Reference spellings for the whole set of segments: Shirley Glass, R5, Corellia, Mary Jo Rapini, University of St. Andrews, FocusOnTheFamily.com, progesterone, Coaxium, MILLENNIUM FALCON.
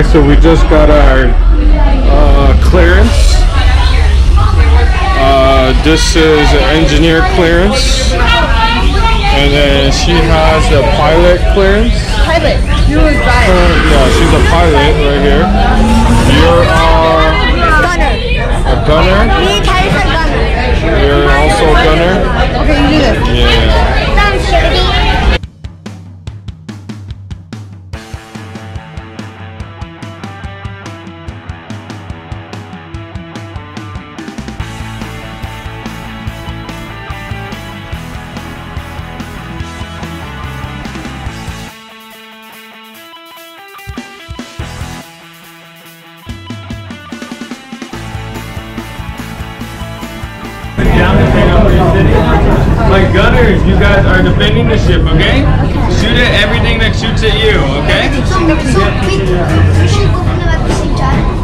Okay, so we just got our clearance. This is an engineer clearance, and then she has a pilot clearance. Pilot? You would buy it. Yeah, she's a pilot right here. You are gunner. A gunner? You're also a gunner? Okay, you do this. Yeah. Like gunners, you guys are defending the ship, okay? Shoot at everything that shoots at you, okay?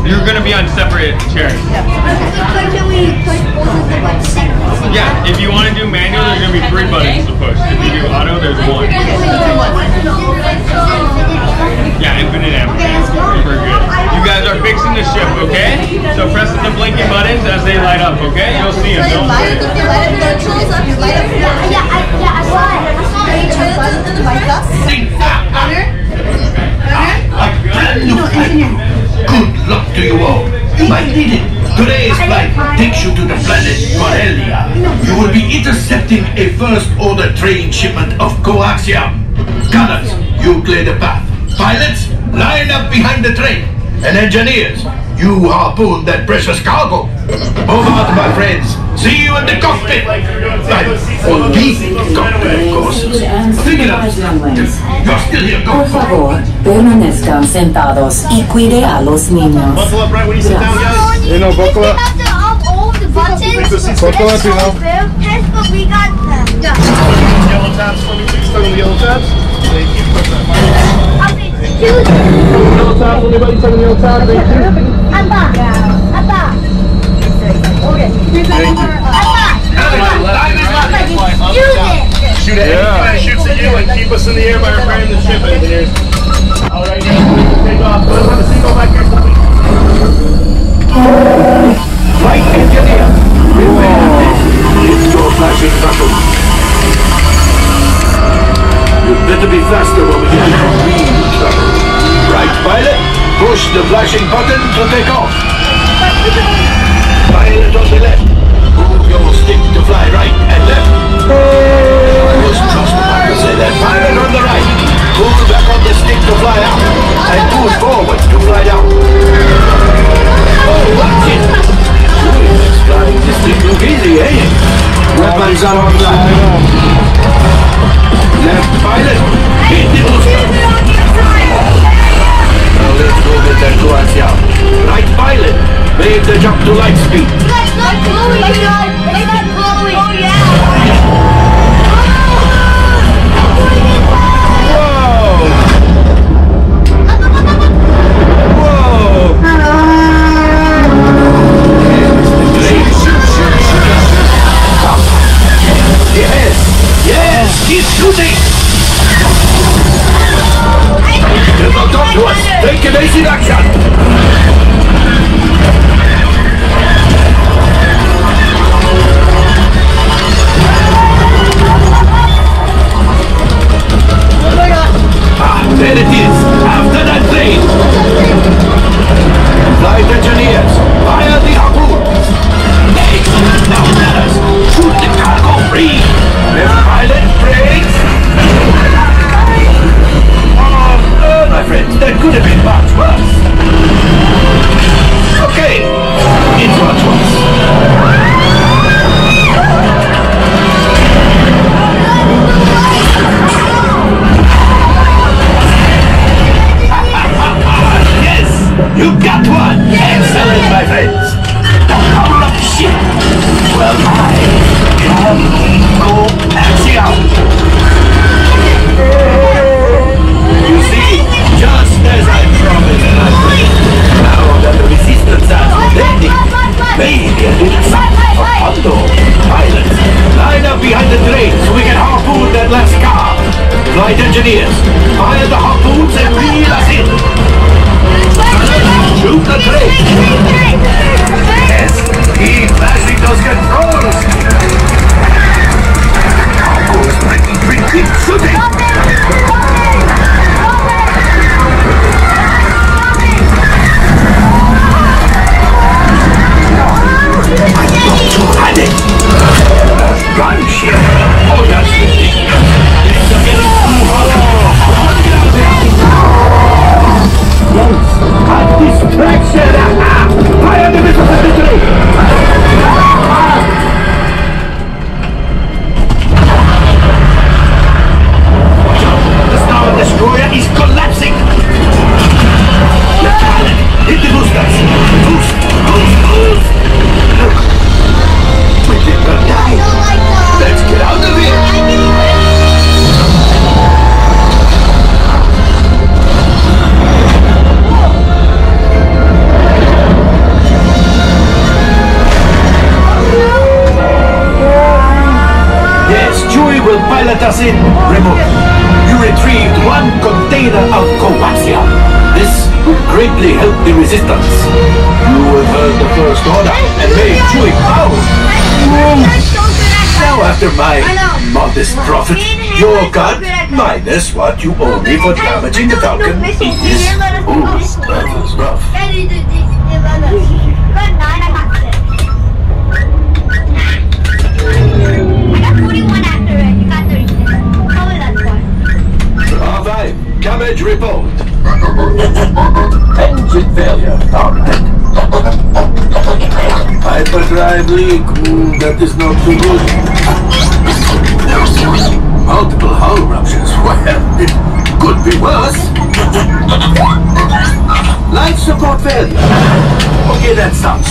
You're gonna be on separate chairs. Yeah, if you want to do manual, there's gonna be 3 buttons to push. If you do auto, there's 1. Yeah, infinite ammo. We're good. You guys are fixing the ship, okay? So press the blinking buttons as they light up, okay? You'll see them. Don't worry. Good luck to you all. You might need it. Today's flight takes you to the planet Corellia. You will be intercepting a first-order train shipment of Coaxium. Gunners, you clear the path. Pilots, line up behind the train. And engineers, you harpoon that precious cargo. Move out, my friends. See you in the cockpit. Or the cockpit, of course. Figure out. You're still here. Por favor, permanezcan sentados y cuide a los niños. Buckle up right when you sit down, guys. You know, buckle up. We have to all the buttons. Buckle up, you know. Yes, but we got them. Yellow taps, let me fix them with yellow taps. Thank you. Yellow taps, anybody turn the yellow taps? Thank you. Shoot at anybody that shoots at you and keep us in the air by repairing the ship engineers. Alright, now we can take off. Put us on the seatbelt back here, please. Flight engineer, beware of this. It's your flashing button. You'd better be faster when we get into real trouble. Right, pilot? Push the flashing button to take off. Pilot on the left. Move your stick to fly right and left. Pilot on the right, pull back on the stick to fly out, and pull forward to fly down. Oh, that's it! It's flying this thing look easy, eh? Weapons are on fly. Left pilot, hit the booster. Now let's go with that Coaxium. Right pilot, make the jump to light speed. That's not blowing, guys! That's not blowing! Oh, yeah! You got one! Yes! really help the resistance. You will burn the first order and make Chewie power. Now after my modest profit, your god minus what you owe me for damaging the Falcon is... Ooh, that was rough. I got 41 after it, you got 36. Probably that's why. R5, damage report. Engine failure. Alright. Hyperdrive leak. That is not too good. Multiple hull ruptures. Well, it could be worse. Life support failure. Okay, that stops.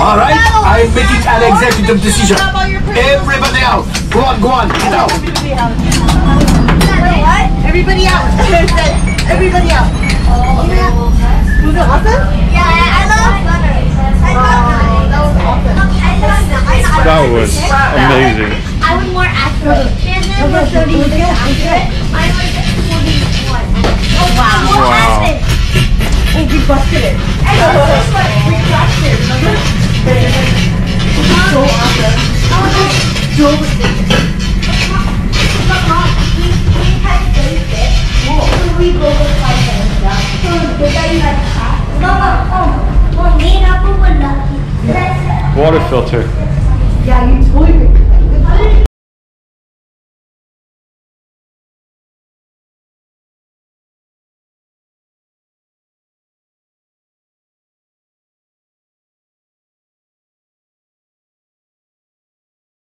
Alright, I'm making an executive decision. Everybody out. Go on, get out. Everybody out. Everybody out. Was it awesome? Yeah, I love butters. That was amazing. I was more accurate. Shannon was 36 accurate. I was 41. Oh, wow. And we busted it. We crushed it, remember? So awesome. So ridiculous. We go fight and stuff. So the guy like water filter. Yeah, you totally.